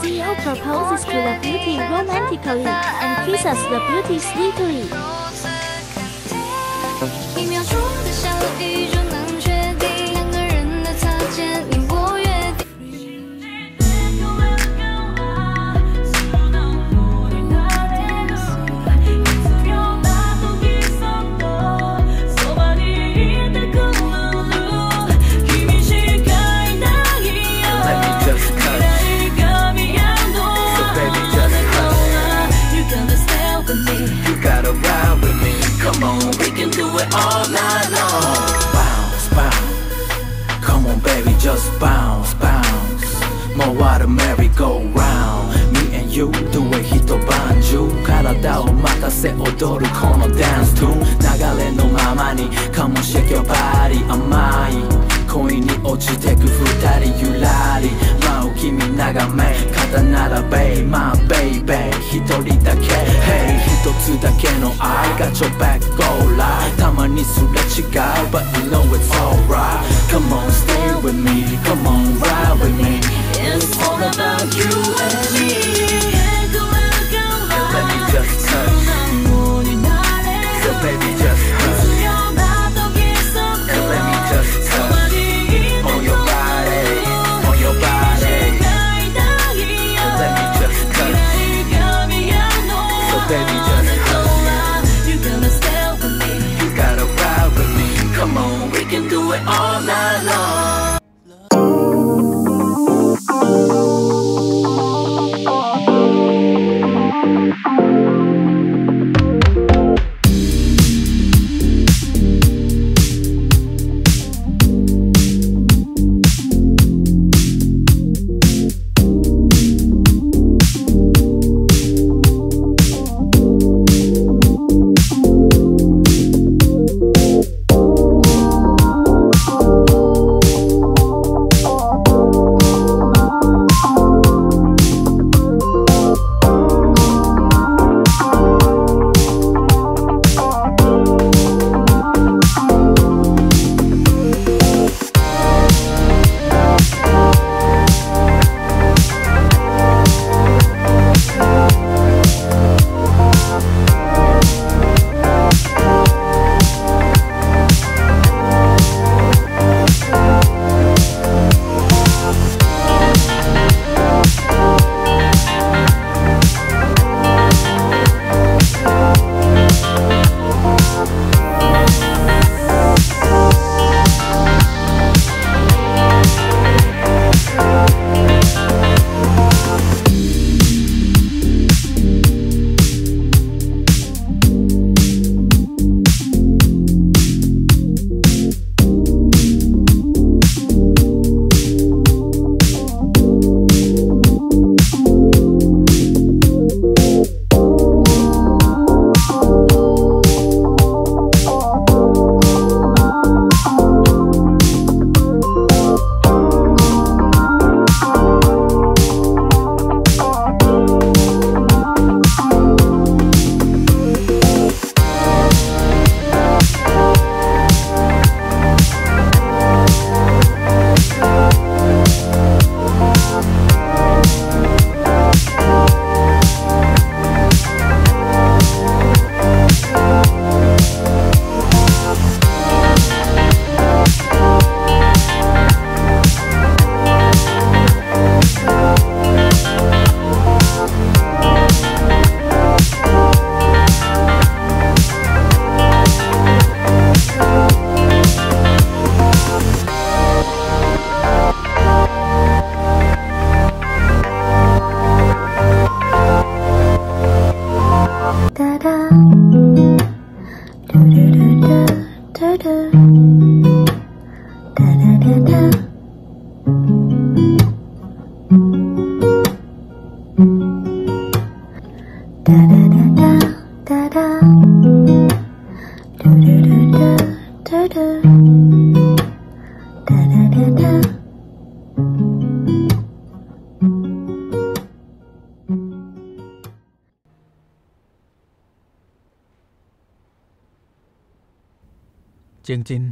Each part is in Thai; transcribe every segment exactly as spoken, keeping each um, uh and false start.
C E O proposes to the beauty romantically and kisses the beauty sweetly. Just bounce, bounce. More water, merry go round. Me and you, the way he to banjo. 体を任せ踊るこのダンストゥーン。流れのままに Come on shake your body 甘い恋に落ちてく二人ゆらり舞う君眺め肩並べ My baby 一人だけ Hey 一つだけの愛がちょ back go live たまにすれ違う But you know it's alright Come on stay with me Come on ride with me It's all about you and me Just touch. So baby, just touch. And let me just touch on your body, on your body. And let me just touch. So baby, just touch. You gotta stay with me. You gotta ride with me. Come on, we can do it all night long.เจียงจิน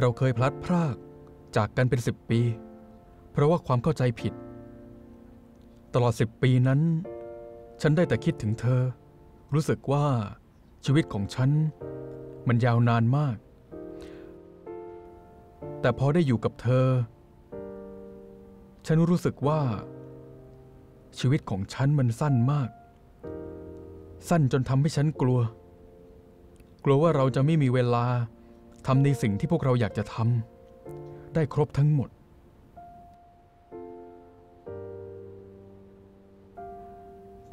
เราเคยพลัดพราก จากกันเป็นสิบปีเพราะว่าความเข้าใจผิดตลอดสิบปีนั้นฉันได้แต่คิดถึงเธอรู้สึกว่าชีวิตของฉันมันยาวนานมากแต่พอได้อยู่กับเธอฉันรู้สึกว่าชีวิตของฉันมันสั้นมากสั้นจนทำให้ฉันกลัวกลัวว่าเราจะไม่มีเวลาทำในสิ่งที่พวกเราอยากจะทำได้ครบทั้งหมด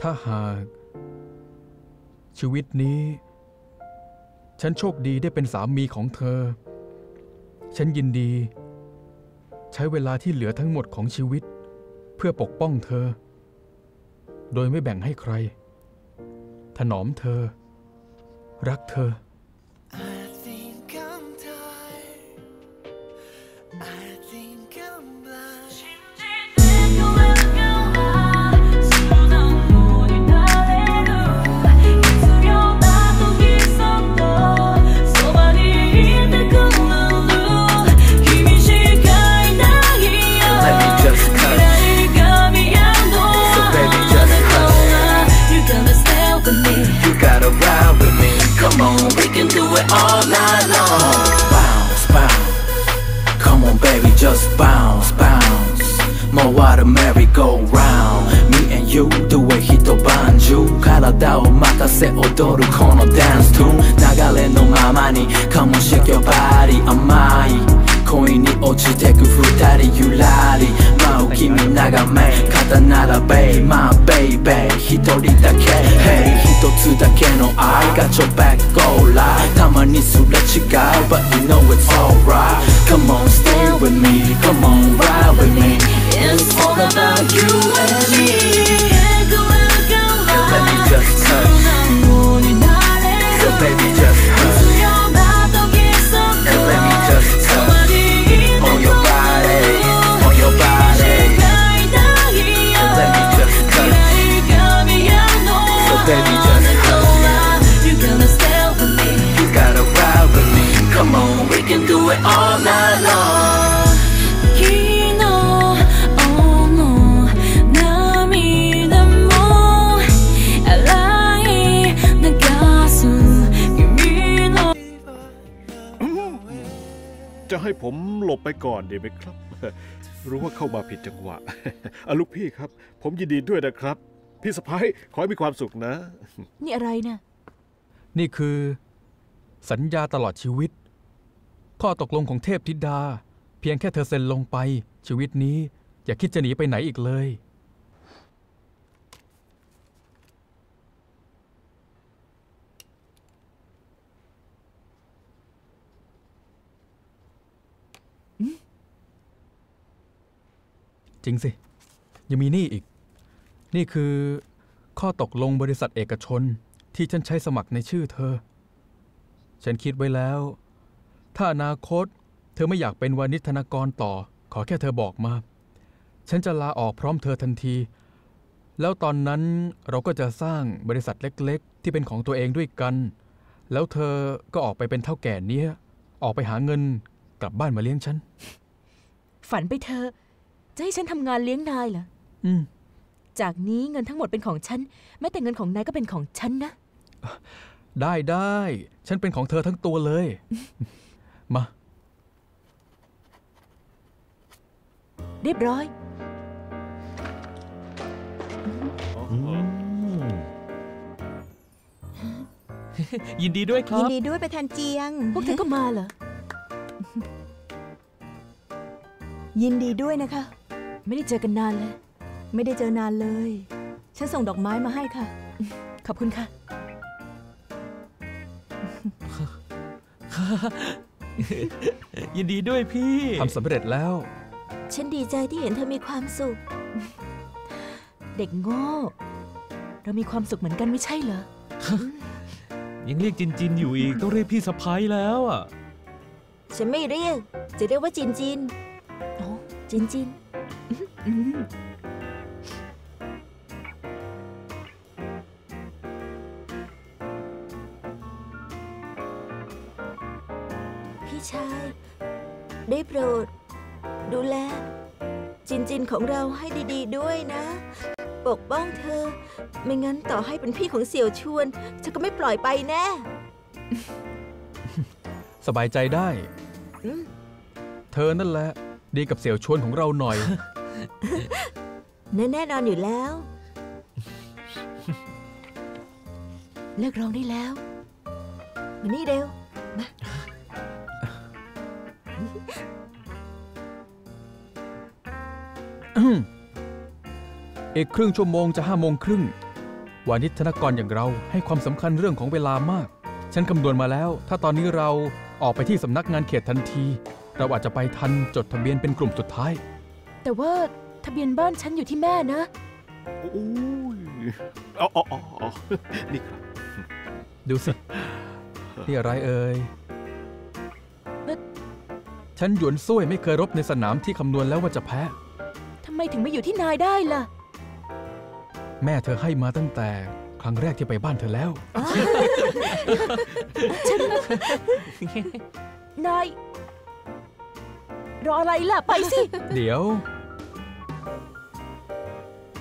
ถ้าหากชีวิตนี้ฉันโชคดีได้เป็นสามีของเธอฉันยินดีใช้เวลาที่เหลือทั้งหมดของชีวิตเพื่อปกป้องเธอโดยไม่แบ่งให้ใครถนอมเธอรักเธอJust bounce, bounce More water merry-go-round Me and you, the way hitobanju Karada o matase odoru kono dance to Nagare no mama ni Come on shake your body, amai Koi ni ochiteku futari yurari Mau kimi nagame Kata narabe, my baby Hitori dake, hey Hitotsu dake no ai Got your back, go lie Tama ni sura chigau But you know it's alright Come on, stay with me Come on, ride with me It's all about you and me Let me just touch So baby, just touch And let me just touch On your body On your body And let me just touch So baby, just touch You gotta stay with me You gotta ride with me Come on, we can do it all night longจะให้ผมหลบไปก่อนดีไหมครับรู้ว่าเข้ามาผิดจังหวะอะลูกพี่ครับผมยินดีด้วยนะครับพี่สะพ้ายขอให้มีความสุขนะนี่อะไรนะนี่คือสัญญาตลอดชีวิตข้อตกลงของเทพธิดาเพียงแค่เธอเซ็นลงไปชีวิตนี้อย่าคิดจะหนีไปไหนอีกเลยจริงสิยังมีนี่อีกนี่คือข้อตกลงบริษัทเอกชนที่ฉันใช้สมัครในชื่อเธอฉันคิดไว้แล้วถ้าอนาคตเธอไม่อยากเป็นวานิชธนากรต่อขอแค่เธอบอกมาฉันจะลาออกพร้อมเธอทันทีแล้วตอนนั้นเราก็จะสร้างบริษัทเล็กๆที่เป็นของตัวเองด้วยกันแล้วเธอก็ออกไปเป็นเฒ่าแก่เนี้ยออกไปหาเงินกลับบ้านมาเลี้ยงฉันฝันไปเธอจะให้ฉันทำงานเลี้ยงนายเหรออืมจากนี้เงินทั้งหมดเป็นของฉันแม้แต่เงินของนายก็เป็นของฉันนะได้ได้ฉันเป็นของเธอทั้งตัวเลยมาเรียบร้อยยินดีด้วยครับยินดีด้วยไปแทนเจียงพวกเธอก็มาเหรอยินดีด้วยนะคะไม่ได้เจอกันนานเลยไม่ได้เจอนานเลยฉันส่งดอกไม้มาให้ค่ะขอบคุณค่ะยินดีด้วยพี่ทำสำเร็จแล้วฉันดีใจที่เห็นเธอมีความสุขเด็กโง่เรามีความสุขเหมือนกันไม่ใช่เหรอยังเรียกจินจินอยู่อีกต้องเรียกพี่สะพ้ายแล้วอ่ะฉันไม่เรียกจะเรียกว่าจินจินจินจินพี่ชายได้โปรด ดูแลจินจินของเราให้ดีๆด้วยนะปกป้องเธอไม่งั้นต่อให้เป็นพี่ของเสี่ยวชวนฉันก็ไม่ปล่อยไปแน่สบายใจได้เธอนั่นแหละดีกับเสี่ยวชวนของเราหน่อยแน่นอนอยู่แล้วเลิกร้องได้แล้วมานี่เร็วมาอีกครึ่งชั่วโมงจะห้าโมงครึ่งวานิชธนกรอย่างเราให้ความสำคัญเรื่องของเวลามากฉันคำนวณมาแล้วถ้าตอนนี้เราออกไปที่สำนักงานเขตทันทีเราอาจจะไปทันจดทะเบียนเป็นกลุ่มสุดท้ายแต่ว่าทะเบียนบ้านฉันอยู่ที่แม่นะโอ้ยอ๋ออ๋อนี่ครับดูสินี่อะไรเอ่ยฉันหยวนซ่วยไม่เคยรบในสนามที่คำนวณแล้วว่าจะแพ้ทำไมถึงไม่อยู่ที่นายได้ล่ะแม่เธอให้มาตั้งแต่ครั้งแรกที่ไปบ้านเธอแล้วฉันนายรออะไรล่ะไปสิเดี๋ยว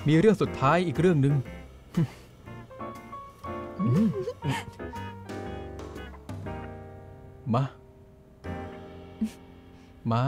มีเรื่องสุดท้ายอีกเรื่องหนึ่งมามา